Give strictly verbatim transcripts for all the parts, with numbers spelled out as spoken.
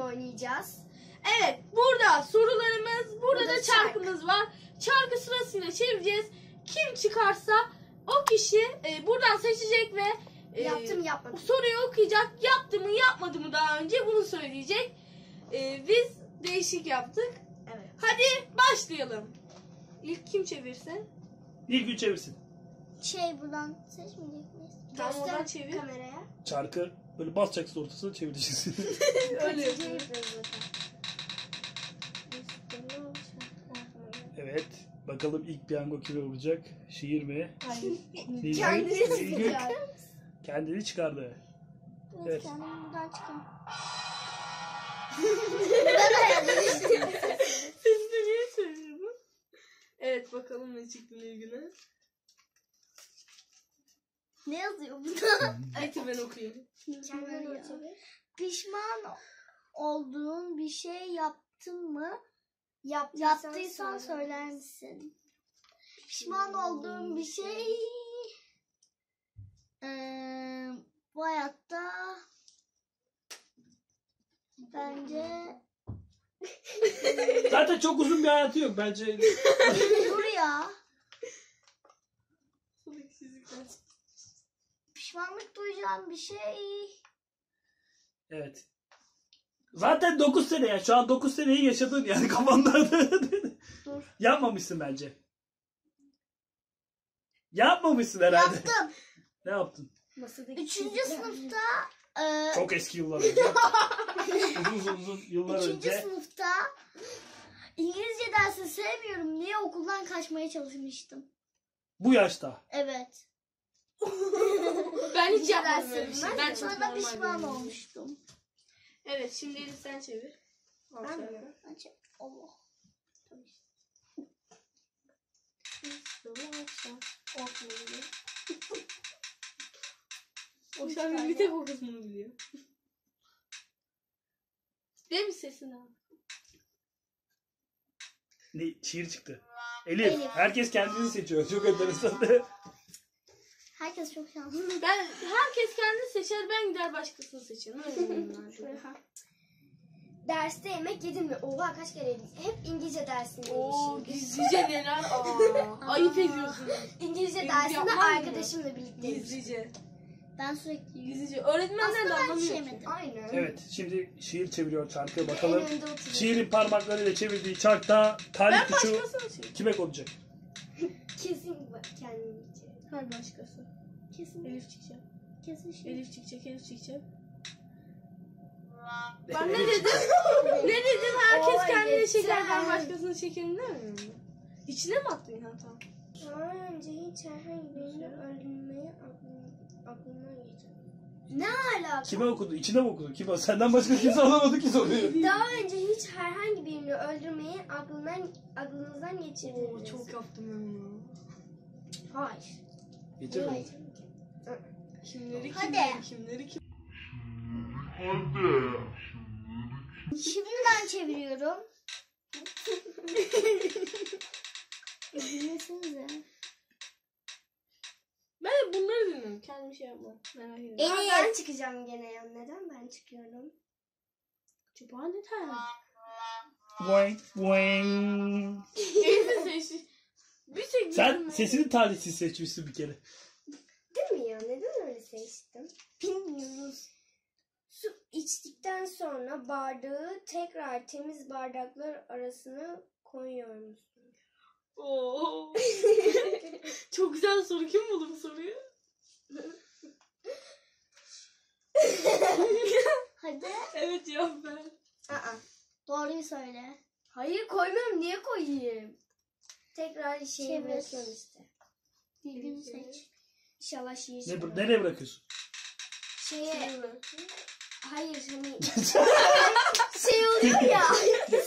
çarpımı oynayacağız. Evet, burada sorularımız, burada, burada da çarkımız var. Çarkı sırasıyla çevireceğiz. Kim çıkarsa o kişi e, buradan seçecek ve e, yaptı mı yapmadı mı soruyu okuyacak. Yaptı mı yapmadı mı daha önce bunu söyleyecek. E, biz değişik yaptık. Evet. Hadi başlayalım. İlk kim çevirsin? NİLGÜN çevirsin. Şey buradan seçmeyecek miyiz? Tamam, oradan çevir kameraya. Çarkı böyle basacaksın, ortasına çevireceğiz. Öyle yapıyoruz. Evet. Bakalım ilk piyango kime vuracak? ŞİİR mi? Hayır. Kendisi çıkardı. Kendini çıkardı. Evet. Kendim buradan çıkayım. Siz de niye söylüyorsunuz? Evet, bakalım ne çıktı NİLGÜN'e. Ne yazıyor burada? Hadi ben okuyayım. Pişman olduğun bir şey yaptın mı? Yaptıysan, Yaptıysan söyler misin? Pişman olduğun bir şey ee, bu hayatta bence zaten çok uzun bir hayatı yok bence. Dur ya. Pişmanlık duyacağım bir şey. Evet. Zaten dokuz sene ya. Şu an dokuz seneyi yaşadın yani kafanda. Dur. Yapmamışsın bence. Yapmamışsın herhalde. Yaptım. Ne yaptın? Masadaki Üçüncü sınıfta. E... Çok eski yıllar önce. uzun uzun uzun yıllar Üçüncü önce. Üçüncü sınıfta İngilizce dersi sevmiyorum diye okuldan kaçmaya çalışmıştım. Bu yaşta? Evet. Ben hiç yapmamıştım. Şey. Ben sonra pişman olmuştum. Evet, şimdi Elif sen çevir. Al, ben mi? Ben çevir. Allah. O şarkı bir tek o kısmını biliyor. Değil mi sesini al? Ne? Şiir çıktı. Elif, Elif. Herkes kendini seçiyor. Çok enteresan da. Herkes çok şanslı. Ben herkes kendini seçer, ben gider başkasını seçerim. Derste yemek yedin mi? Oha, kaç kere yedin? Hep İngilizce dersinde. Oo, gizlice neler? Aa, ayıp ediyorsun. İngilizce dersinde arkadaşımla mı? Birlikte. Gizlice. Ben sürekli gizlice. Öğretmenler de anlamıyor. Aynen. Evet, şimdi şiir çeviriyor çarkı, bakalım. Şiirin parmaklarıyla çevirdiği çarkta talih kuşu kime konacak? Kesin kendini. Her başkası. Kesin. Elif çıkacak. Kesin şey. Elif çıkacak, Elif çıkacak. Ben ne dedim? Ne dedim? Herkes kendini çeker, ben başkasını çekerim değil mi? İçine mi attın ya? Tamam. Daha önce hiç herhangi birini öldürmeye aklına getirdim. Ne alaka? Kime okudu? İçine mi okudu? Kime? Senden başka kimse alamadı ki soruyu. Daha önce hiç herhangi birini öldürmeyi aklından, aklınızdan geçirdiniz. Oo, çok yaptım ben ya. Hayır. Geçelim. Kimleri, kimleri, kimleri, kim? Hadi. Şimdi ben çeviriyorum. Dinlesinize. Ben bunları dinliyorum. Kendim şey yapma. Merak ediyorum. Ben, ben çıkacağım gene ya. Neden ben çıkıyorum? Acaba neden? Boing boing. Sen sesini talihsiz seçmişsin bir kere. Değil mi ya? Neden öyle seçtim? Bilmiyoruz. Su içtikten sonra bardağı tekrar temiz bardaklar arasına koyuyoruz. Oo. Çok güzel soru. Kim buldu bu soruyu? Hadi. Evet ya ben. Aa, doğruyu söyle. Hayır koymam. Niye koyayım? Tekrar şeyi bırakıyorsun işte. Bilgini seç. İnşallah şeyi seç. Ne, nereye bırakıyorsun? Şeye. Hayır hani. Şey oluyor ya.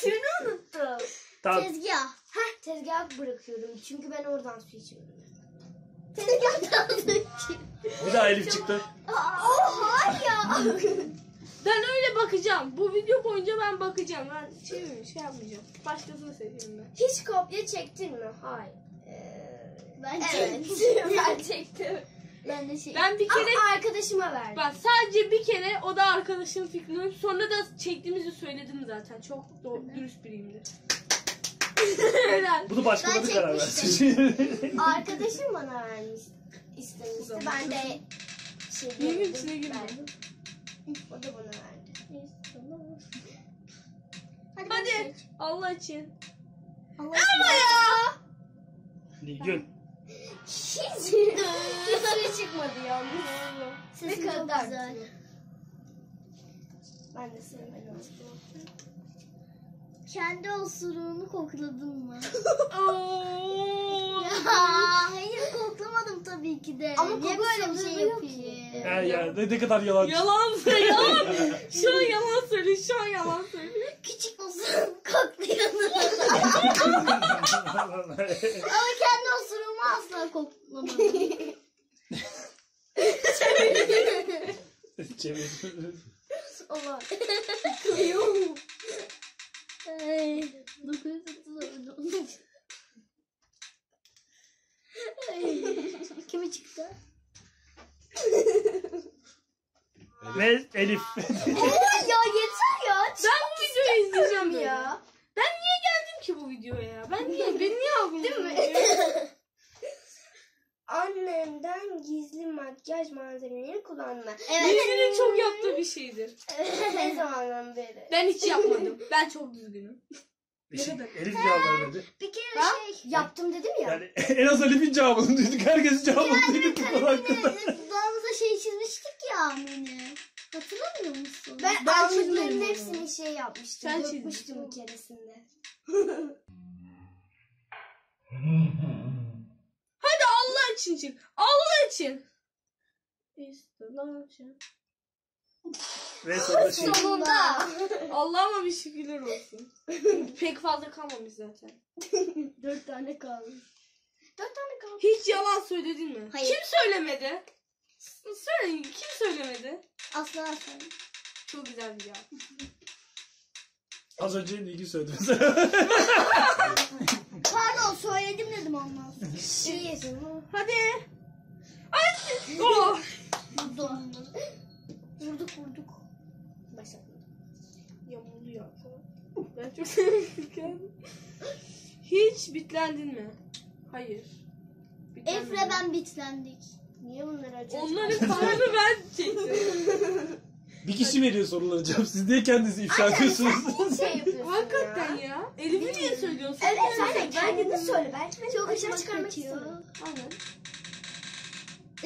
Şunu unuttum. Tamam. Tezgah. Heh, tezgah bırakıyorum. Çünkü ben oradan su içiyorum. Tezgahdan su içiyorum. Bir daha Elif çıktı. Oha ya. Ben öyle bakacağım. Bu video boyunca ben bakacağım. Ben çevirmiş, şey yapmayacağım. Başkasını seveyim ben. Hiç kopya çektin mi? Hayır. Ee, ben, evet. çektim. Ben çektim. Ben de şey. Ben bir kere ama arkadaşıma verdim. Bak sadece bir kere, o da arkadaşın fikrini. Sonra da çektiğimizi söyledim zaten. Çok doğru, dürüst biriyimdir. Bunu başkaları karar versin. Arkadaşım bana vermiş. İstemişti. Ben de şey benim içine girdim. O da bana verdi. Neyse, tamam. Hadi, hadi. Allah için. Allah ama ya. Nilgün. Hiç dışarı çıkmadı yalnız. Sesi ne kadar güzel. Ben de sevmedim. Kendi osuruğunu kokladın mı? Ya, hayır koklamadım tabii ki de. Ama niye böyle bir şey yapayım? Her yerde ne kadar yalan. Yalan söylüyor. Şu an yalan söylüyor. Şu an yalan söylüyor. Küçük osuruğumu kokluyorum. Ama kendi osuruğumu asla koklamadım. Çevir. Çevir. Ola. Kıyım. Ay, kimi çıktı? Ve Elif. Oha ya yeter ya. Ben bu videoyu izleyeceğim ya. Ben niye geldim ki bu videoya ya? Ben niye? Beni niye aldın? Değil mi? Annemden gizli makyaj malzemeleri kullanma. Evet. Nilgün'ün çok yaptığı bir şeydir. Ne zamandan beri? Ben hiç yapmadım. Ben çok düzgünüm. Şey, Elif cevabını verdi. Bir kere ben şey yaptım dedim ya. Yani en az Elif'in cevabını duyduk. Herkesin cevabını duyduk. Dudağımıza şey çizmiştik ya Amine. Hatırlamıyor musun? Ben, ben alnımların hepsini şey yapmıştım. Ben çizmiştim bir keresinde. Hadi Allah için çık. Allah için. Ve sonunda. sonunda. Allah'ıma bir şükürler olsun. Pek fazla kalmamış zaten. Dört tane kalmış. Dört tane kalmış. Hiç yalan söyledin mi? Hayır. Kim söylemedi? Söyleyin. Kim söylemedi? Asla asla. Çok güzel bir cevap. Az önce Nilgün söyledi. Pardon söyledim dedim ondan sonra. Şiir. Hadi. Ay. Oh. Vurduk. Vurduk vurduk. Başladım. Yamuldu ya. Ben çok sevmiştim. Hiç bitlendin mi? Hayır. Bitlendim. Efre ben bitlendik. Niye bunları acaba? Onların paranı ben çektim. Bir kişi veriyor soruları cevap. Siz niye kendinizi ifşa ediyorsunuz? Şey hakikaten ya. ya. Elif'i niye söylüyorsun? Evet, evet sen de kendini söyle. Belki beni çok aşağı çıkarmak istiyorum. Aynen.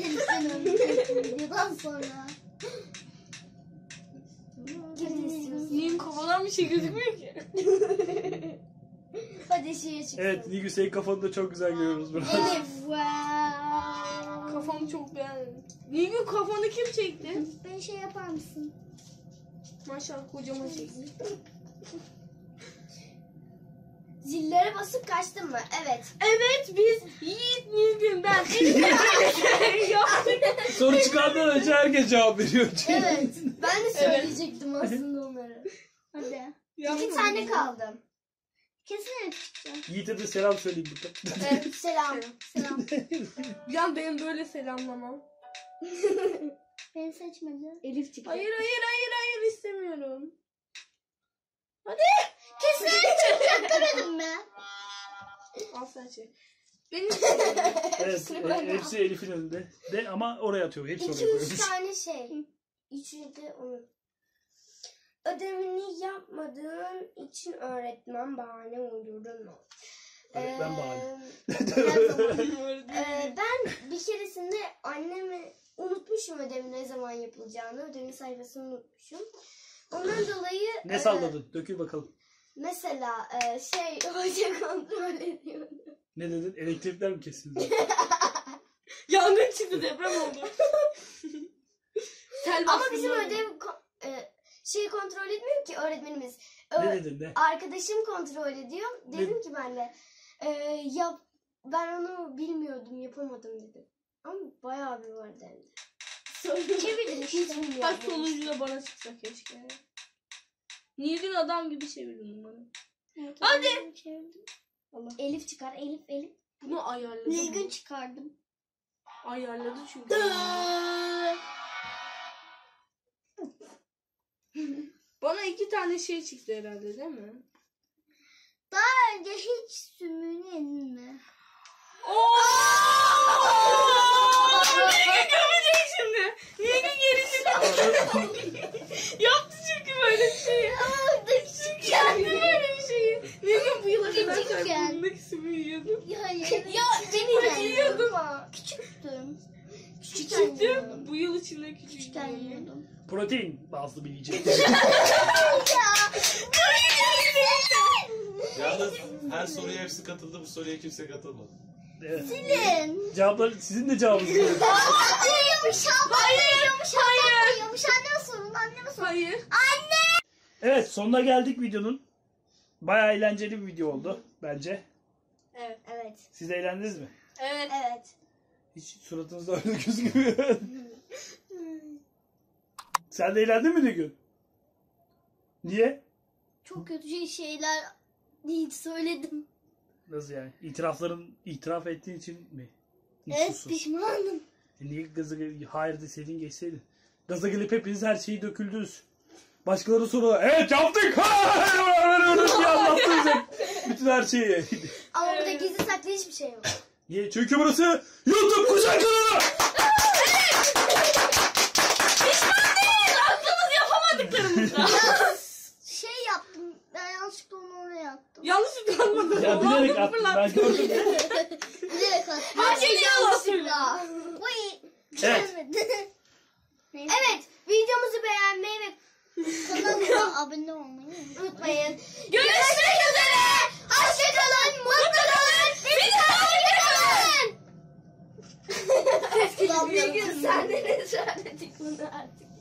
Elif'ten öldü. Videodan sonra. Nilgün kafadan bir şey gözükmüyor ki. Hadi şeye çıksın. Evet Nilgün senin kafanı da çok güzel görüyoruz burada. Elif. Wow. Kafamı çok beğendim. Nilgün kafanı kim çekti? Ben şey yapar mısın? Maşallah kocaman çekti. Zillere basıp kaçtın mı? Evet. Evet biz Yiğit, Nilgün, ben. Soru çıkardan önce herkes cevap veriyor. Evet. Ben de söyleyecektim evet. aslında onları. Hadi. Yapma İki tane kaldım. Kesin çıkacak. Yiğit'e de selam söyleyeyim burada. Evet selam. Selam. Can benim böyle selamlamam. Beni seçmedi. Elif çıktı. Hayır hayır hayır hayır istemiyorum. Hadi. Kesin çıkacak demedim mi? Al sen çek. Benim evet, e, hepsi Elif'in önünde. De ama oraya atıyor. Hepsi oraya koyuyor. iki üç tane şey. İçini de unut. Ödevini yapmadığın için öğretmen bahane uydurdun mu? Evet, ben bahane. Ee, ben bir keresinde annemi unutmuşum ödevin ne zaman yapılacağını. Ödevin sayfasını unutmuşum. Ondan dolayı... Ne e, salladın? Dökül bakalım. Mesela e, şey hoca kontrol ediyordu. Ne dedin? Elektrikler mi kesildi? Yangın çıktı, deprem oldu. Ama bizim ödev... E, şeyi kontrol etmiyor ki öğretmenimiz. Ne dedin de? Arkadaşım kontrol ediyor. Dedim ne? Ki ben de e, yap, ben onu bilmiyordum, yapamadım dedim. Ama bayağı bir var dendi. Çevirdin hiç bilmiyorum. Bak sonuncu da bana çıksa keşke. Nilgün adam gibi çevirdin bana. Evet, hadi. Allah. Elif çıkar. Elif Elif. Bunu ayarladım. Nilgün çıkardım. Ayarladı çünkü. Bana iki tane şey çıktı herhalde, değil mi? Daha önce hiç sümüğünü yedin mi? Ooo! Nilgün gömecek şimdi. Nilgün gerisini yaptı çünkü böyle bir şeyi. Çünkü yaptı böyle bir şeyi. Nilgün bu yıla kadar çarpımındaki sümüğü yiyordum. Ya beni yiyordum. Küçüktüm. Küçüktüm. Bu yıl içinde küçükken yiyordum. Protein bazlı bir yiyecek. Yalnız her soruya hepsi katıldı, bu soruya kimse katılmadı. Evet. Sizin. Cevaplar, sizin de cevabınız var. Yumuşak, hayır, yumuşak, hayır. Yumuşak anneme sorun, anneme sorun. Hayır. Anne! Evet, sonuna geldik videonun. Bayağı eğlenceli bir video oldu bence. Evet. Evet. Siz eğlendiniz mi? Evet. Evet. Hiç suratınızda öyle gözükmüyor. Sen de eğlendin mi Nilgün? Niye? Çok kötü şeyler... Hiç söyledim. Nasıl yani? İtirafların itiraf ettiğin için mi? Hiç evet susun. Pişmanım. E niye gaza gelip hayır deseydin geçseydin. Gaza gelip hepiniz her şeyi döküldünüz. Başkaları soruyor. Evet yaptık. Anlattınız hep. Bütün her şeyi. Ama burada gizli saklı hiçbir şey yok. Niye? Çünkü burası YouTube Kuzen kanalı. Evet. Pişman değil. Aklımız yapamadıklarımızda. Yanlışlıkla atmadım. Ya bilerek attım. Ben gördüm. Bilerek attım. Her şey yanlışlıkla. Bu iyi. Evet. Evet. Videomuzu beğenmeyi ve kanalımıza abone olmayı unutmayın. Görüşmek üzere. Hoşça kalın. Mutlu kalın. Bizi takipte kalın. Nilgün sen de ne söyledik bunu artık.